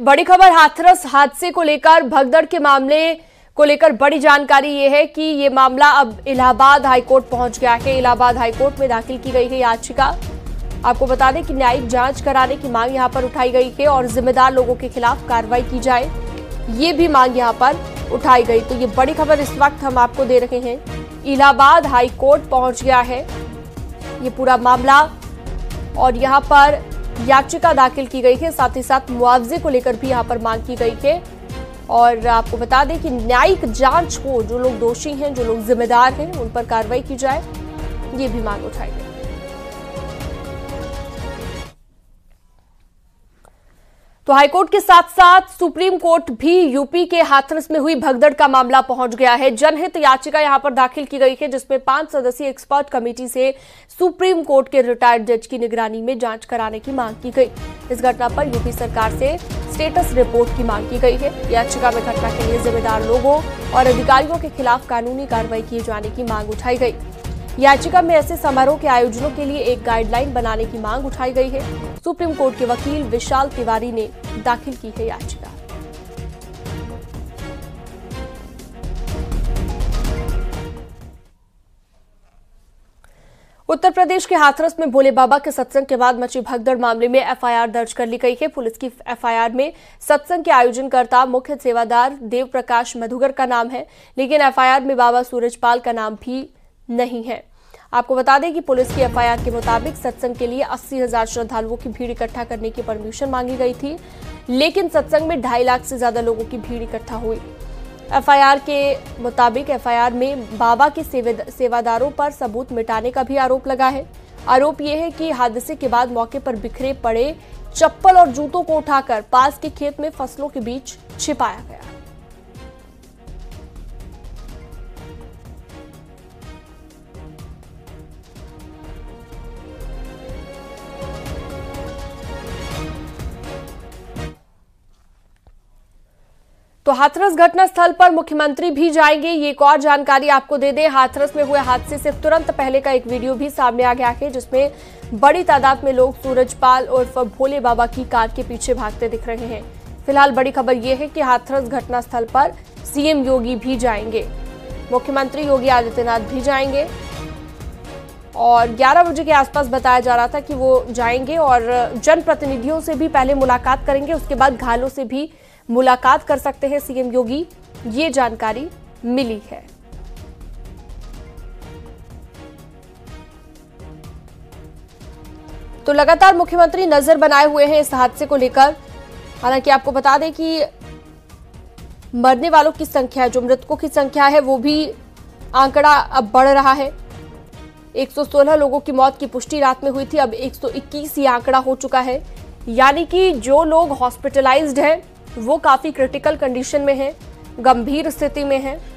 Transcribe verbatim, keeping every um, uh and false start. बड़ी खबर हाथरस हादसे को लेकर भगदड़ के मामले को लेकर बड़ी जानकारी ये है कि ये मामला अब इलाहाबाद हाईकोर्ट पहुंच गया है। इलाहाबाद हाईकोर्ट में दाखिल की गई है याचिका। आपको बता दें कि न्यायिक जांच कराने की मांग यहां पर उठाई गई है और जिम्मेदार लोगों के खिलाफ कार्रवाई की जाए, ये भी मांग यहां पर उठाई गई। तो ये बड़ी खबर इस वक्त हम आपको दे रहे हैं। इलाहाबाद हाईकोर्ट पहुंच गया है ये पूरा मामला और यहाँ पर याचिका दाखिल की गई है, साथ ही साथ मुआवजे को लेकर भी यहाँ पर मांग की गई है। और आपको बता दें कि न्यायिक जांच को, जो लोग दोषी हैं, जो लोग जिम्मेदार हैं, उन पर कार्रवाई की जाए, ये भी मांग उठाई गई। तो हाईकोर्ट के साथ साथ सुप्रीम कोर्ट भी यूपी के हाथरस में हुई भगदड़ का मामला पहुंच गया है। जनहित याचिका यहां पर दाखिल की गई है जिसमें पांच सदस्यीय एक्सपर्ट कमेटी से सुप्रीम कोर्ट के रिटायर्ड जज की निगरानी में जांच कराने की मांग की गई। इस घटना पर यूपी सरकार से स्टेटस रिपोर्ट की मांग की गई है। याचिका में घटना के लिए जिम्मेदार लोगों और अधिकारियों के खिलाफ कानूनी कार्रवाई किए जाने की मांग उठाई गई। याचिका में ऐसे समारोह के आयोजनों के लिए एक गाइडलाइन बनाने की मांग उठाई गई है। सुप्रीम कोर्ट के वकील विशाल तिवारी ने दाखिल की है याचिका। उत्तर प्रदेश के हाथरस में भोले बाबा के सत्संग के बाद मची भगदड़ मामले में एफआईआर दर्ज कर ली गई है। पुलिस की एफआईआर में सत्संग के आयोजनकर्ता मुख्य सेवादार देव प्रकाश मधुगर का नाम है, लेकिन एफआईआर में बाबा सूरज पाल का नाम भी नहीं है। आपको बता दें कि पुलिस की एफआईआर के मुताबिक सत्संग के लिए अस्सी हजार श्रद्धालुओं की भीड़ इकट्ठा करने की परमिशन मांगी गई थी, लेकिन सत्संग में ढाई लाख से ज्यादा लोगों की भीड़ इकट्ठा हुई। एफआईआर के मुताबिक एफआईआर में बाबा के सेवादारों पर सबूत मिटाने का भी आरोप लगा है। आरोप यह है कि हादसे के बाद मौके पर बिखरे पड़े चप्पल और जूतों को उठाकर पास के खेत में फसलों के बीच छिपाया गया। तो हाथरस घटनास्थल पर मुख्यमंत्री भी जाएंगे, ये एक और जानकारी आपको दे दें। हाथरस में हुए हादसे से तुरंत पहले का एक वीडियो भी सामने आ गया है जिसमें बड़ी तादाद में लोग सूरजपाल उर्फ भोले बाबा की कार के पीछे भागते दिख रहे हैं। फिलहाल बड़ी खबर ये है कि हाथरस घटनास्थल पर सीएम योगी भी जाएंगे, मुख्यमंत्री योगी आदित्यनाथ भी जाएंगे और ग्यारह बजे के आसपास बताया जा रहा था कि वो जाएंगे और जनप्रतिनिधियों से भी पहले मुलाकात करेंगे, उसके बाद घायलों से भी मुलाकात कर सकते हैं सीएम योगी, ये जानकारी मिली है। तो लगातार मुख्यमंत्री नजर बनाए हुए हैं इस हादसे को लेकर। हालांकि आपको बता दें कि मरने वालों की संख्या, जो मृतकों की संख्या है, वो भी आंकड़ा अब बढ़ रहा है। एक सौ सोलह लोगों की मौत की पुष्टि रात में हुई थी, अब एक सौ इक्कीस ये आंकड़ा हो चुका है। यानी कि जो लोग हॉस्पिटलाइज्ड हैं वो काफ़ी क्रिटिकल कंडीशन में हैं, गंभीर स्थिति में हैं।